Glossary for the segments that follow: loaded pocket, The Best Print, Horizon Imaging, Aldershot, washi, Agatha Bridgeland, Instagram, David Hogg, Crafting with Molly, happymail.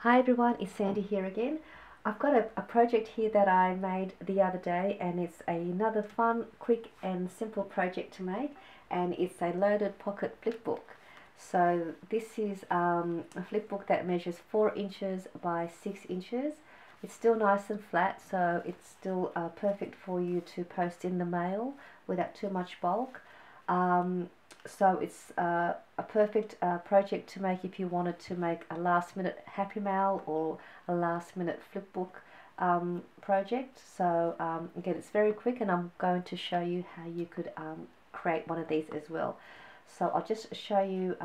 Hi everyone, it's Sandy here again. I've got a project here that I made the other day, and it's another fun, quick and simple project to make, and it's a loaded pocket flip book. So this is a flip book that measures 4 inches by 6 inches. It's still nice and flat, so it's still perfect for you to post in the mail without too much bulk. So it's a perfect project to make if you wanted to make a last minute happy mail or a last minute flip book project. So again, it's very quick, and I'm going to show you how you could create one of these as well. So I'll just show you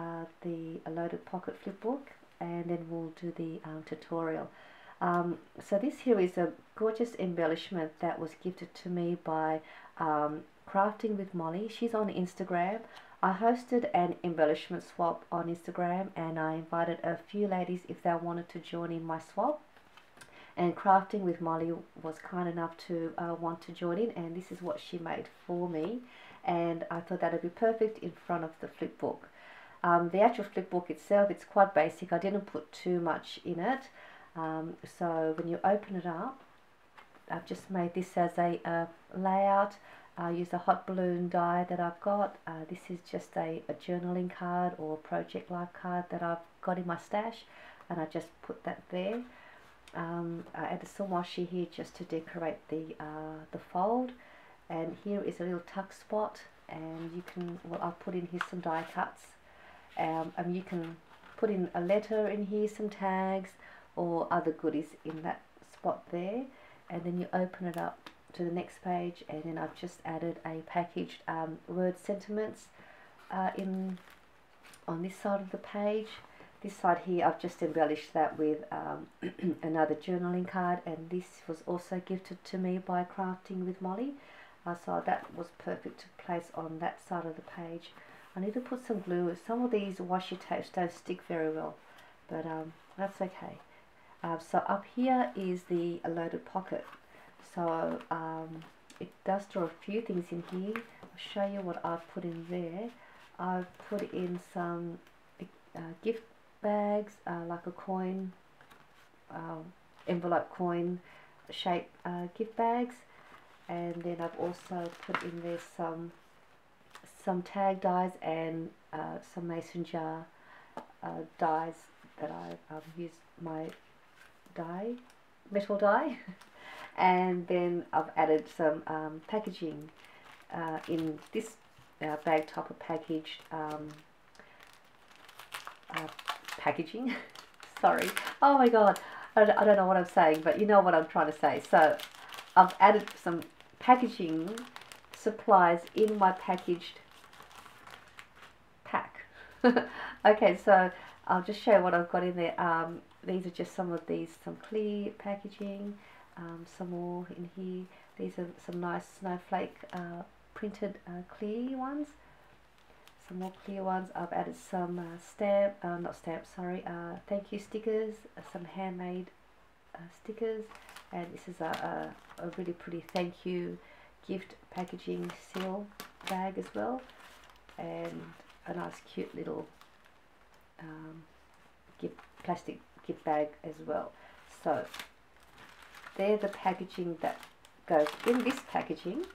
the loaded pocket flip book, and then we'll do the tutorial. So this here is a gorgeous embellishment that was gifted to me by Crafting with Molly. She's on Instagram. I hosted an embellishment swap on Instagram, and I invited a few ladies if they wanted to join in my swap, and Crafting with Molly was kind enough to want to join in, and this is what she made for me, and I thought that would be perfect in front of the flip book. The actual flip book itself, it's quite basic. I didn't put too much in it. So when you open it up, I've just made this as a layout. I use a hot balloon die that I've got. This is just a journaling card or project life card that I've got in my stash, and I just put that there. I added some washi here just to decorate the fold, and here is a little tuck spot, and you can, well, I'll put in here some die cuts, and you can put in a letter in here, some tags or other goodies in that spot there, and then you open it up to the next page, and then I've just added a packaged word sentiments on this side of the page. This side here I've just embellished that with another journaling card, and this was also gifted to me by Crafting with Molly, so that was perfect to place on that side of the page. I need to put some glue. Some of these washi tapes don't stick very well, but that's okay. So up here is the loaded pocket. So it does draw a few things in here. I'll show you what I've put in there. I've put in some gift bags, like a coin, envelope coin shape gift bags, and then I've also put in there some tag dies and some mason jar dies that I've used my metal die. And then I've added some packaging in this bag type of packaged packaging. Sorry, oh my god, I don't know what I'm saying, but you know what I'm trying to say. So I've added some packaging supplies in my packaged pack. Okay, so I'll just show you what I've got in there. These are just some of these, some clear packaging. Some more in here. These are some nice snowflake printed clear ones. Some more clear ones. I've added some thank you stickers. Some handmade stickers. And this is a really pretty thank you gift packaging seal bag as well. And a nice cute little plastic gift bag as well. So they're the packaging that goes in this packaging.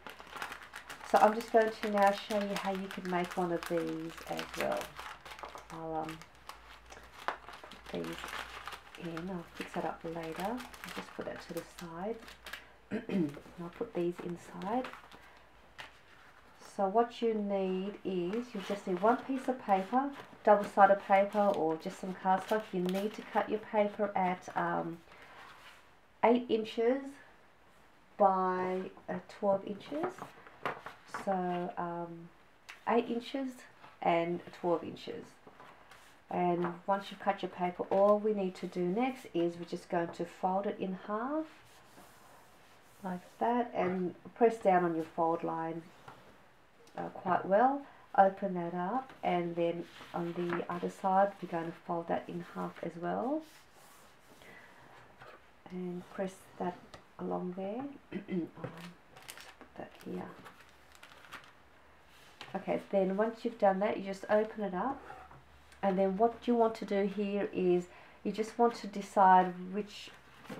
So I'm just going to now show you how you can make one of these as well. I'll put these in. I'll fix that up later. I'll just put that to the side. I'll put these inside. So what you need is, you just need one piece of paper, double-sided paper or just some cardstock. You need to cut your paper at 8 inches by 12 inches, so 8 inches and 12 inches. And once you've cut your paper, all we need to do next is we're just going to fold it in half like that, and press down on your fold line quite well. Open that up, and then on the other side we're going to fold that in half as well, and press that along there. Put that here. Okay, then once you've done that, you just open it up, and then what you want to do here is You just want to decide which,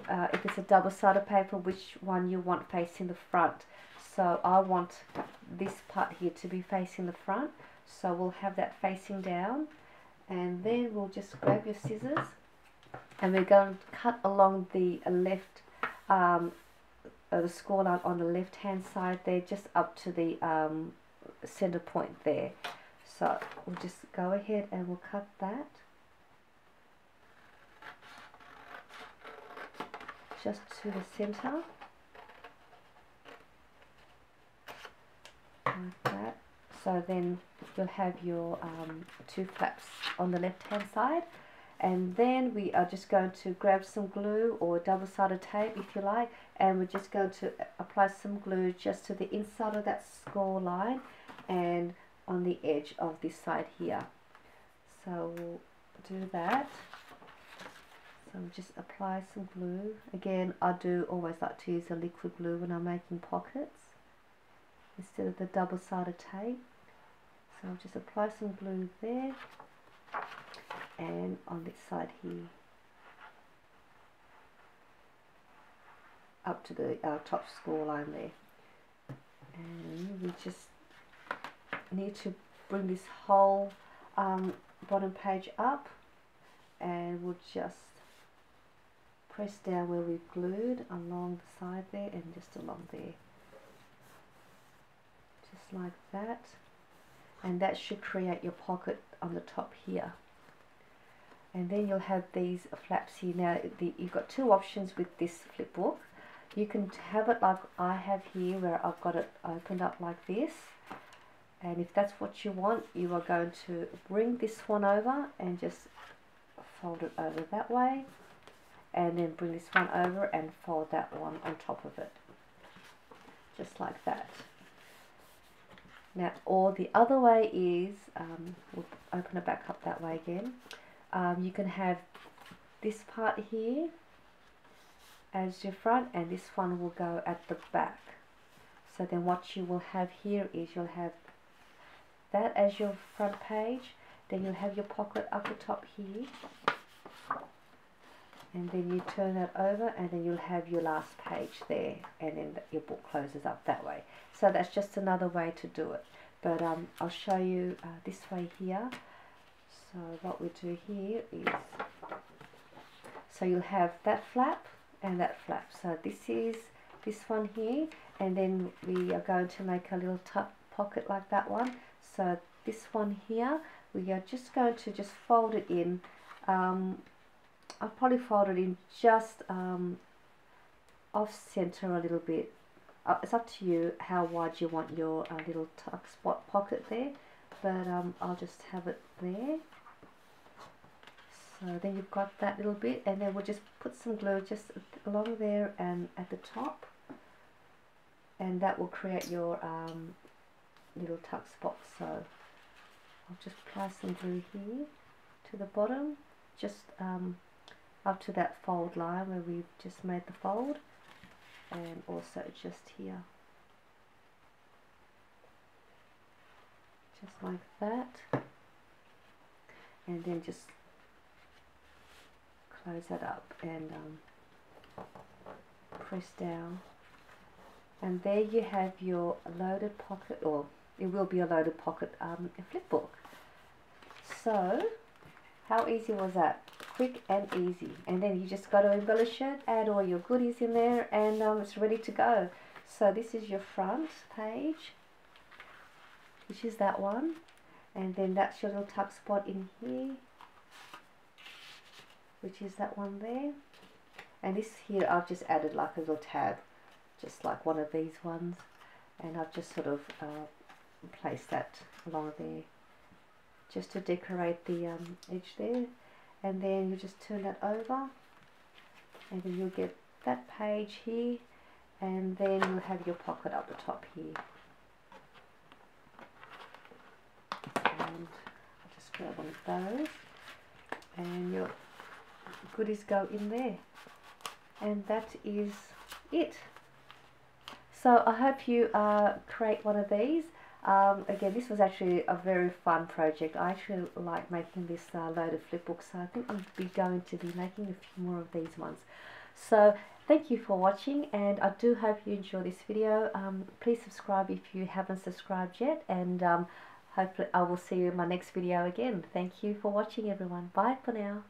if it's a double-sided paper, which one you want facing the front. So I want this part here to be facing the front, so we'll have that facing down, and then we'll just grab your scissors and we're going to cut along the left the score line on the left hand side there, just up to the center point there. So we'll just go ahead and we'll cut that just to the center, like that. So then you'll have your two flaps on the left hand side, and then we are just going to grab some glue or double-sided tape if you like, and we're just going to apply some glue just to the inside of that score line and on the edge of this side here. So we'll do that. So we'll just apply some glue. Again, I do always like to use a liquid glue when I'm making pockets instead of the double-sided tape. So I'll just apply some glue there and on this side here, up to the top score line there. And we just need to bring this whole bottom page up, and we'll just press down where we've glued along the side there and just along there, just like that, and that should create your pocket on the top here. And then you'll have these flaps here. Now you've got two options with this flip book. You can have it like I have here, where I've got it opened up like this. And if that's what you want, you are going to bring this one over and just fold it over that way. And then bring this one over and fold that one on top of it. Just like that. Now, or the other way is, we'll open it back up that way again. You can have this part here as your front, and this one will go at the back. So then what you will have here is you'll have that as your front page, then you'll have your pocket up the top here, and then you turn that over, and then you'll have your last page there, and then your book closes up that way. So that's just another way to do it, but I'll show you this way here. So what we do here is, so you'll have that flap and that flap. So this is this one here, and then we are going to make a little tuck pocket like that one. So this one here, we are just going to just fold it in. I'll probably fold it in just off center a little bit. It's up to you how wide you want your little tuck spot pocket there. But I'll just have it there. So then you've got that little bit, and then we'll just put some glue just along there and at the top, and that will create your little tuck spot. So I'll just apply some glue here to the bottom, just up to that fold line where we've just made the fold, and also just here. Just like that, and then just close that up and press down, and there you have your loaded pocket, or it will be a loaded pocket flip book. So how easy was that? Quick and easy. And then you just got to embellish it, add all your goodies in there, and it's ready to go. So this is your front page, which is that one, and then that's your little tuck spot in here, which is that one there, and this here I've just added like a little tab, just like one of these ones, and I've just sort of placed that along there just to decorate the edge there. And then you just turn that over, and then you'll get that page here, and then you'll have your pocket up the top here. I'll just grab one of those, and your goodies go in there, and that is it. So I hope you create one of these. Again, this was actually a very fun project. I actually like making this load of flip books, so I think I'm going to be making a few more of these ones. So thank you for watching, and I do hope you enjoy this video. Please subscribe if you haven't subscribed yet, and hopefully I will see you in my next video again. Thank you for watching, everyone. Bye for now.